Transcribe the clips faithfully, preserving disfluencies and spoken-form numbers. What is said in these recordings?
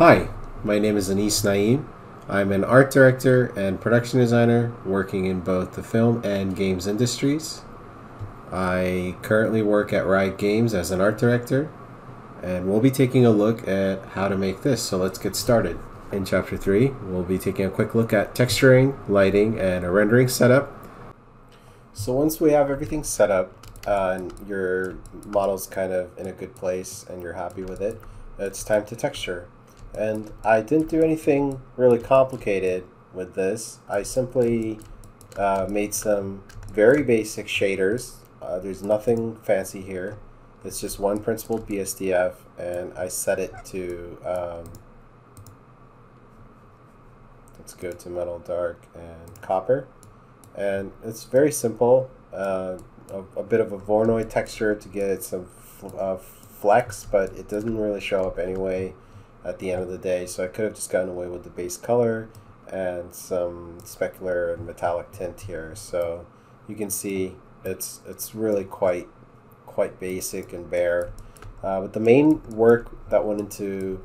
Hi, my name is Anis Naeem. I'm an art director and production designer working in both the film and games industries. I currently work at Riot Games as an art director, and we'll be taking a look at how to make this, so let's get started. In chapter three, we'll be taking a quick look at texturing, lighting, and a rendering setup. So once we have everything set up, uh, and your model's kind of in a good place and you're happy with it, it's time to texture. And I didn't do anything really complicated with this. I simply uh, made some very basic shaders. Uh, there's nothing fancy here. It's just one principal B S D F, and I set it to, um, let's go to metal, dark, and copper. And it's very simple, uh, a, a bit of a voronoi texture to get it some uh, flex, but it doesn't really show up anyway at the end of the day, so I could have just gotten away with the base color and some specular and metallic tint here. So you can see it's it's really quite quite basic and bare, uh, but the main work that went into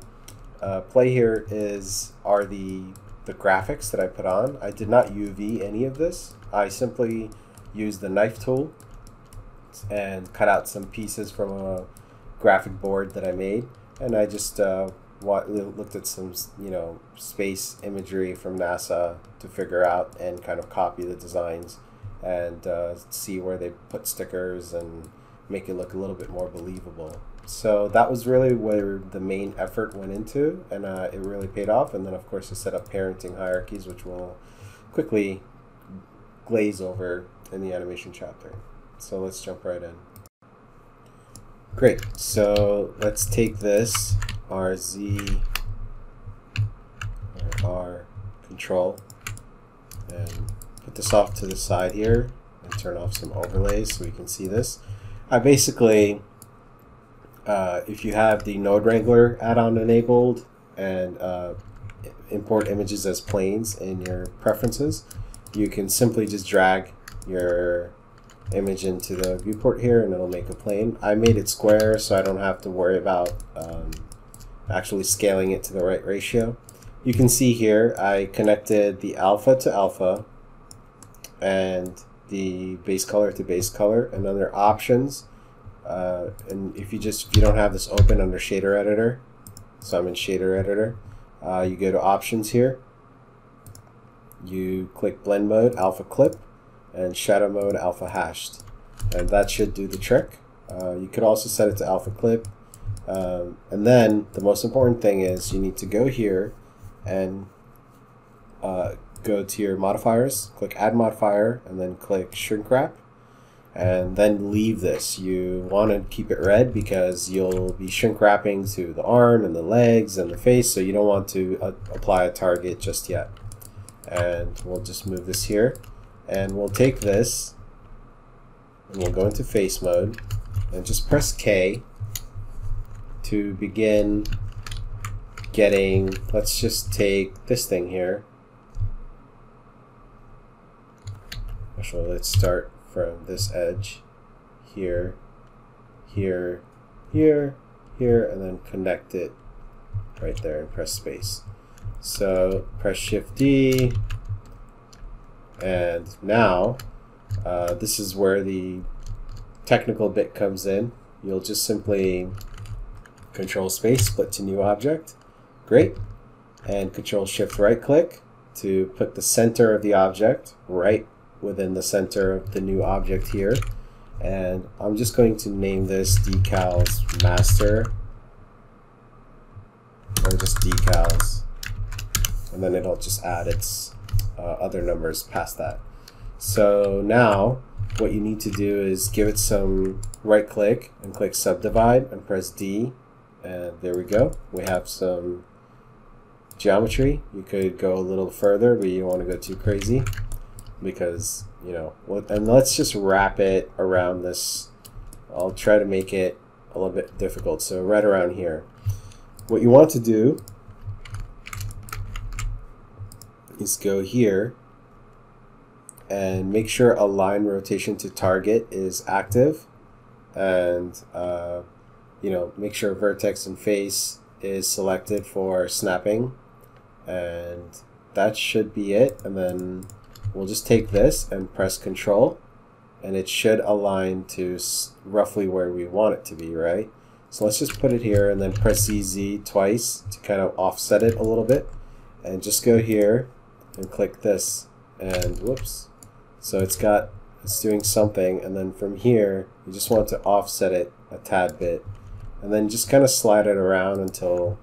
uh, play here is are the the graphics that I put on. I did not U V any of this. I simply used the knife tool and cut out some pieces from a graphic board that I made, and I just uh, looked at some, you know, space imagery from NASA to figure out and kind of copy the designs and uh, see where they put stickers and make it look a little bit more believable. So that was really where the main effort went into, and uh, it really paid off. And then of course I set up parenting hierarchies, which we'll quickly glaze over in the animation chapter. So let's jump right in. Great, so let's take this R Z or R control and put this off to the side here and turn off some overlays so we can see this. I basically, uh, if you have the node wrangler add-on enabled and uh, import images as planes in your preferences, you can simply just drag your image into the viewport here and it'll make a plane. I made it square so I don't have to worry about um, actually scaling it to the right ratio. You can see here I connected the alpha to alpha and the base color to base color, and under options, uh, and if you just if you don't have this open under shader editor, so I'm in shader editor, uh, you go to options here, you click blend mode alpha clip and shadow mode alpha hashed, and that should do the trick. Uh, you could also set it to alpha clip. Um, and then the most important thing is you need to go here and uh, go to your modifiers, click add modifier, and then click shrink wrap, and then leave this. You want to keep it red because you'll be shrink wrapping to the arm and the legs and the face, so you don't want to uh, apply a target just yet. And we'll just move this here, and we'll take this and we'll go into face mode and just press K to begin getting, let's just take this thing here. Actually, let's start from this edge here, here, here, here, and then connect it right there and press space. So press Shift D, and now uh, this is where the technical bit comes in. You'll just simply Control space, split to new object, great, and Control Shift right click to put the center of the object right within the center of the new object here. And I'm just going to name this decals master, or just decals, and then it'll just add its uh, other numbers past that. So now what you need to do is give it some right click and click subdivide and press D. And there we go. We have some geometry. You could go a little further, but you don't want to go too crazy because, you know, and let's just wrap it around this. I'll try to make it a little bit difficult. So right around here, what you want to do is go here and make sure align rotation to target is active, and uh, you know, make sure vertex and face is selected for snapping, and that should be it. And then we'll just take this and press Control, and it should align to roughly where we want it to be, right? So let's just put it here and then press Z Z twice to kind of offset it a little bit, and just go here and click this, and whoops. So it's got, it's doing something, and then from here you just want to offset it a tad bit, and then just kind of slide it around until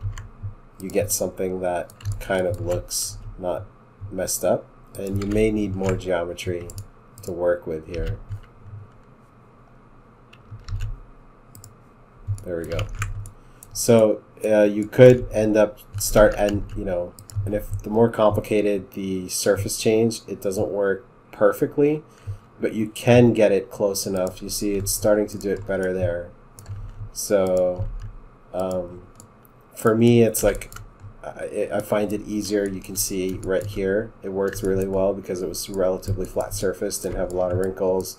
you get something that kind of looks not messed up. And you may need more geometry to work with here. There we go. So uh, you could end up start and you know, and if the more complicated the surface change, it doesn't work perfectly, but you can get it close enough. You see, it's starting to do it better there. So um, for me, it's like I, I find it easier. You can see right here, it works really well because it was relatively flat surface, didn't have a lot of wrinkles.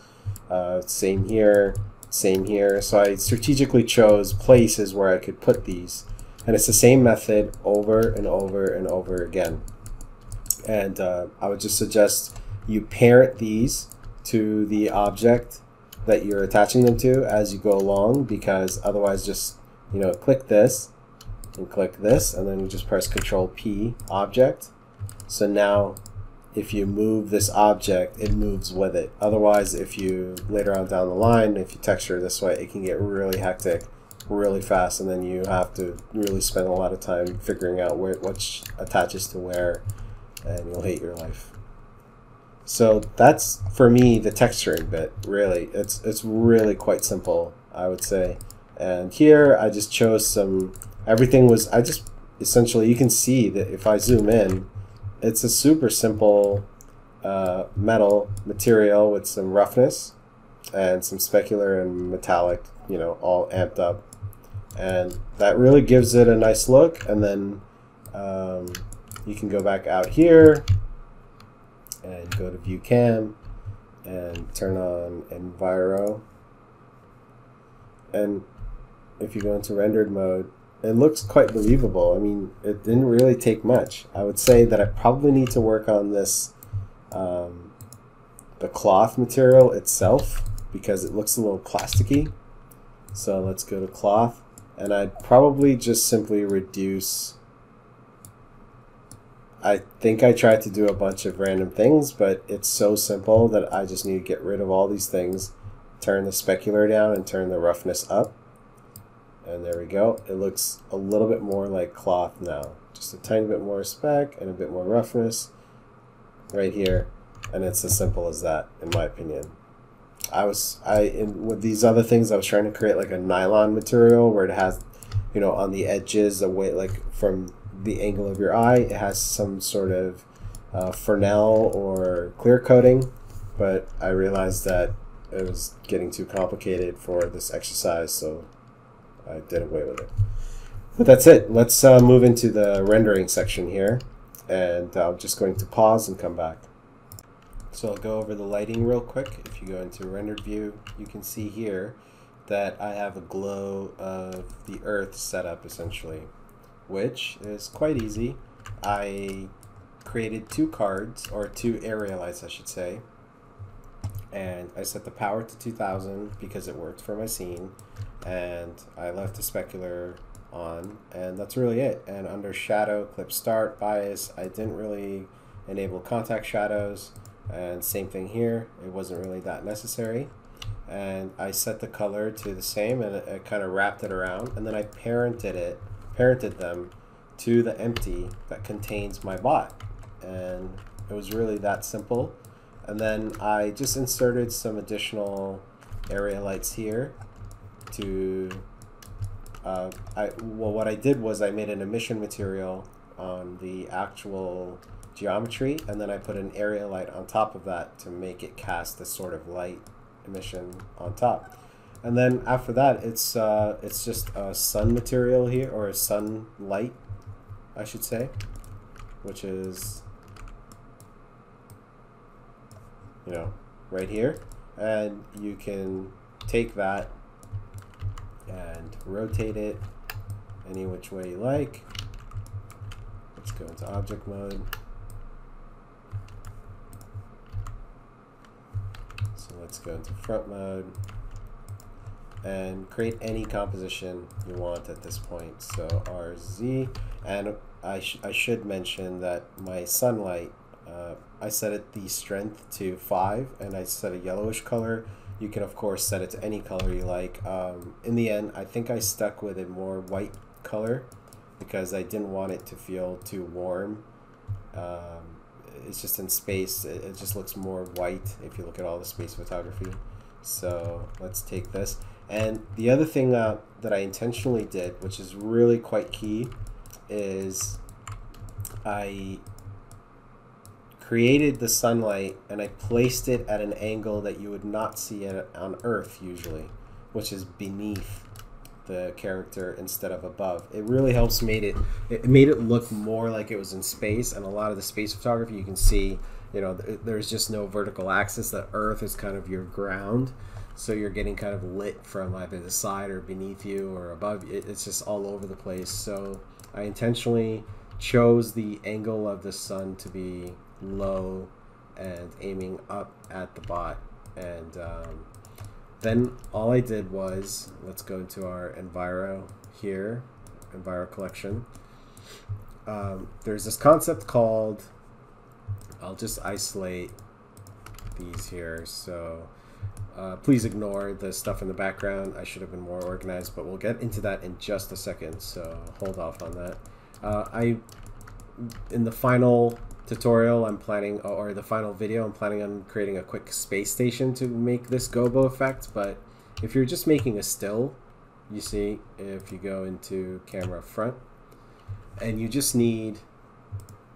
Uh, same here. Same here. So I strategically chose places where I could put these, and it's the same method over and over and over again. And uh, I would just suggest you parent these to the object that you're attaching them to as you go along, because otherwise just, you know, click this and click this, and then you just press Control P, object. So now if you move this object, it moves with it. Otherwise, if you later on down the line, if you texture this way, it can get really hectic really fast, and then you have to really spend a lot of time figuring out where what attaches to where, and you'll hate your life. So that's, for me, the texturing bit, really. It's, it's really quite simple, I would say. And here, I just chose some, everything was, I just, essentially, you can see that if I zoom in, it's a super simple uh, metal material with some roughness and some specular and metallic, you know, all amped up. And that really gives it a nice look. And then um, you can go back out here and go to View Cam and turn on Enviro. And if you go into rendered mode, it looks quite believable. I mean, it didn't really take much. I would say that I probably need to work on this, um, the cloth material itself, because it looks a little plasticky. So let's go to cloth, and I'd probably just simply reduce. I think I tried to do a bunch of random things, but it's so simple that I just need to get rid of all these things, turn the specular down and turn the roughness up. And there we go. It looks a little bit more like cloth now. Just a tiny bit more speck and a bit more roughness right here. And it's as simple as that, in my opinion. I was, I, in, with these other things, I was trying to create like a nylon material where it has, you know, on the edges, the way, like from the angle of your eye, it has some sort of uh, Fresnel or clear coating. But I realized that it was getting too complicated for this exercise, so I did away with it. But that's it. Let's uh, move into the rendering section here, and I'm just going to pause and come back. So I'll go over the lighting real quick. If you go into rendered view, you can see here that I have a glow of the earth set up essentially, which is quite easy. I created two cards, or two area lights I should say, and I set the power to two thousand because it worked for my scene, and I left the specular on, and that's really it. And under shadow, clip start, bias, I didn't really enable contact shadows, and same thing here, it wasn't really that necessary. And I set the color to the same, and I kind of wrapped it around, and then I parented it, parented them to the empty that contains my bot, and it was really that simple. And then I just inserted some additional area lights here to, uh, I, well, what I did was I made an emission material on the actual geometry, and then I put an area light on top of that to make it cast a sort of light emission on top. And then after that, it's, uh, it's just a sun material here, or a sun light, I should say, which is, you know, right here. And you can take that and rotate it any which way you like. Let's go into object mode. So let's go into front mode and create any composition you want at this point. So R Z, and I, sh I should mention that my sunlight, uh, I set it the strength to five and I set a yellowish color. You can of course set it to any color you like. Um, in the end, I think I stuck with a more white color because I didn't want it to feel too warm. Um, it's just in space, it, it just looks more white if you look at all the space photography. So let's take this. And the other thing uh, that I intentionally did, which is really quite key, is I created the sunlight and I placed it at an angle that you would not see it on Earth usually, which is beneath the character instead of above. It really helps made it, it made it look more like it was in space. And a lot of the space photography you can see, you know, there's just no vertical axis. The Earth is kind of your ground. So you're getting kind of lit from either the side or beneath you or above. It's just all over the place. So I intentionally chose the angle of the sun to be low and aiming up at the bot. And um, then all I did was, let's go into our Enviro here, Enviro collection. Um, there's this concept called, I'll just isolate these here. So Uh, please ignore the stuff in the background. I should have been more organized, but we'll get into that in just a second, so hold off on that. Uh, I, in the final tutorial, I'm planning, or the final video, I'm planning on creating a quick space station to make this gobo effect, but if you're just making a still, you see, if you go into camera front, and you just need,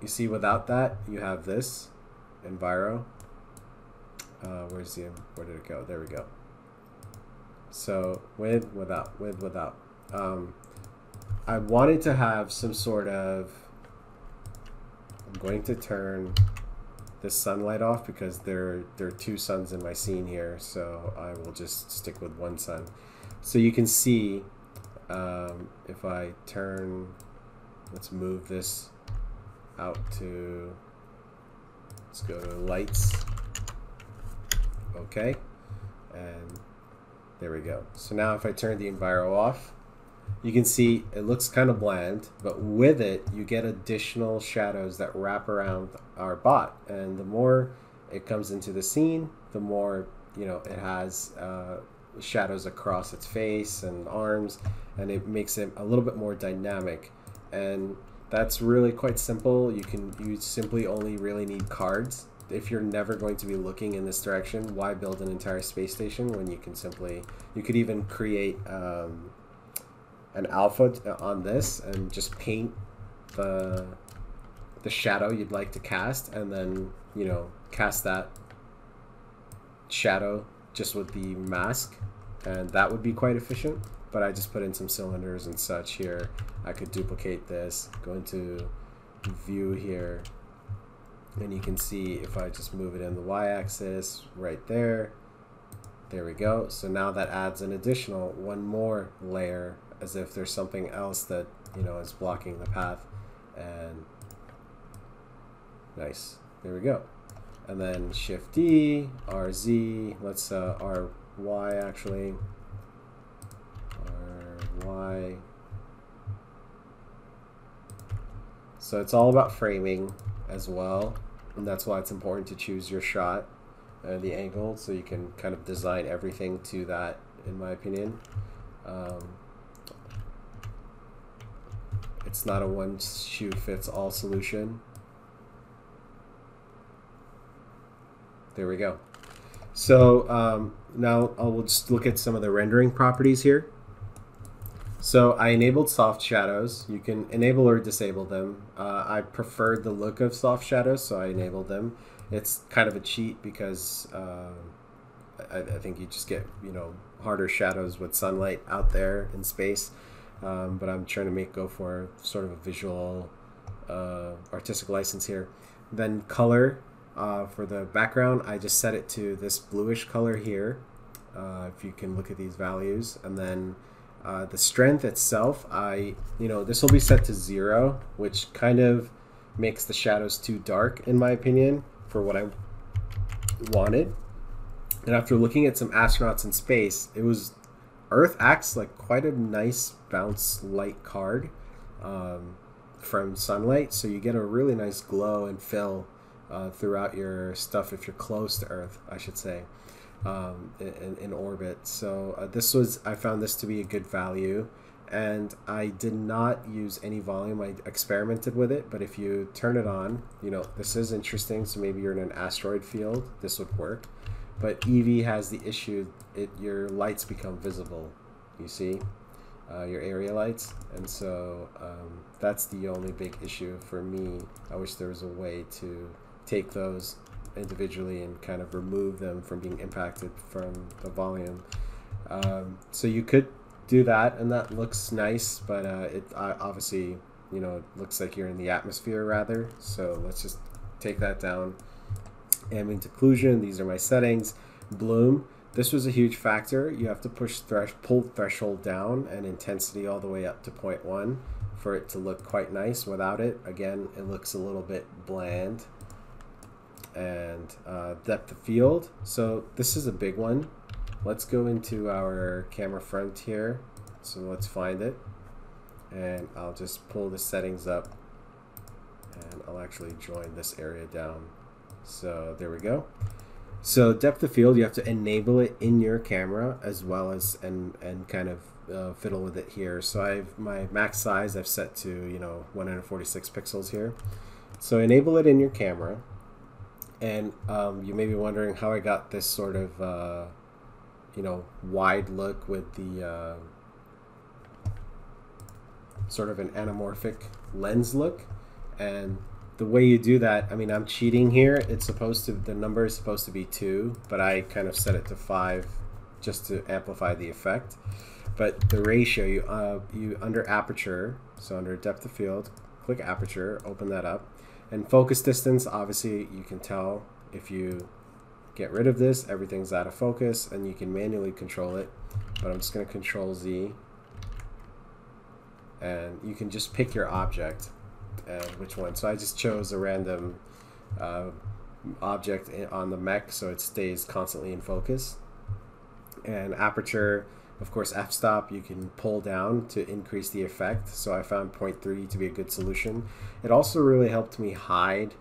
you see, without that, you have this, Enviro. Uh, where's the, where did it go? There we go. So with, without, with, without. Um, I wanted to have some sort of, I'm going to turn this sunlight off because there, there are two suns in my scene here. So I will just stick with one sun. So you can see um, if I turn, let's move this out to, let's go to lights. Okay, and there we go. So now if I turn the Enviro off, you can see it looks kind of bland, but with it, you get additional shadows that wrap around our bot. And the more it comes into the scene, the more, you know, it has uh, shadows across its face and arms, and it makes it a little bit more dynamic. And that's really quite simple. You can, you simply only really need cards. If you're never going to be looking in this direction, why build an entire space station when you can simply, you could even create um, an alpha on this and just paint the, the shadow you'd like to cast, and then, you know, cast that shadow just with the mask, and that would be quite efficient. But I just put in some cylinders and such here. I could duplicate this, go into view here, and you can see if I just move it in the y-axis right there, there we go. So now that adds an additional one more layer as if there's something else that, you know, is blocking the path. And nice, there we go. And then shift D, R Z, let's uh, R Y actually, R Y. So it's all about framing as well. And that's why it's important to choose your shot and the angle so you can kind of design everything to that, in my opinion. Um, it's not a one shoe fits all solution. There we go. So um, now I'll just look at some of the rendering properties here. So I enabled soft shadows. You can enable or disable them. Uh, I preferred the look of soft shadows, so I enabled them. It's kind of a cheat because uh, I, I think you just get, you know, harder shadows with sunlight out there in space. Um, but I'm trying to make go for sort of a visual uh, artistic license here. Then color uh, for the background, I just set it to this bluish color here. Uh, if you can look at these values, and then. Uh, the strength itself, I, you know, this will be set to zero, which kind of makes the shadows too dark, in my opinion, for what I wanted. And after looking at some astronauts in space, it was, Earth acts like quite a nice bounce light card um, from sunlight, so you get a really nice glow and fill uh, throughout your stuff if you're close to Earth, I should say, um, in, in orbit. So uh, this was, I found this to be a good value, and I did not use any volume. I experimented with it, but if you turn it on, you know, this is interesting, so maybe you're in an asteroid field, this would work. But E V has the issue, it, your lights become visible, you see, uh, your area lights. And so um, that's the only big issue for me. I wish there was a way to take those individually and kind of remove them from being impacted from the volume. Um, so you could do that, and that looks nice, but uh, it uh, obviously, you know, it looks like you're in the atmosphere rather. So let's just take that down. Ambient occlusion, these are my settings. Bloom, this was a huge factor. You have to push thresh, pull threshold down and intensity all the way up to zero point one for it to look quite nice. Without it, again, it looks a little bit bland. And uh, depth of field, so this is a big one. Let's go into our camera front here, so let's find it, and I'll just pull the settings up, and I'll actually join this area down. So there we go. So depth of field, you have to enable it in your camera as well as and and kind of uh, fiddle with it here. So I've my max size I've set to, you know, one hundred forty-six pixels here. So enable it in your camera, and um, you may be wondering how I got this sort of uh, you know, wide look with the uh, sort of an anamorphic lens look. And the way you do that, I mean, I'm cheating here. It's supposed to, the number is supposed to be two, but I kind of set it to five just to amplify the effect. But the ratio, you, uh, you under aperture, so under depth of field, click aperture, open that up. And focus distance, obviously you can tell if you get rid of this, everything's out of focus, and you can manually control it. But I'm just gonna control Z. And you can just pick your object. And which one? So I just chose a random uh, object on the mech, so it stays constantly in focus. And aperture, of course, f-stop you can pull down to increase the effect. So I found zero point three to be a good solution. It also really helped me hide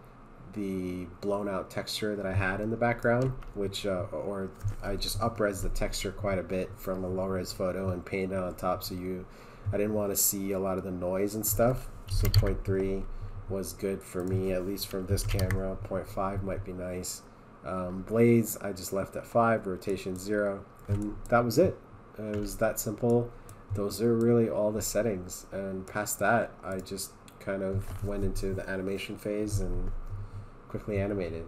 the blown out texture that I had in the background, which uh, or I just up-res the texture quite a bit from a low-res photo and painted it on top. So you, I didn't want to see a lot of the noise and stuff. So zero point three was good for me, at least from this camera. zero point five might be nice. Um, blades, I just left at five, rotation zero, and that was it. It was that simple. Those are really all the settings. And past that, I just kind of went into the animation phase and quickly animated.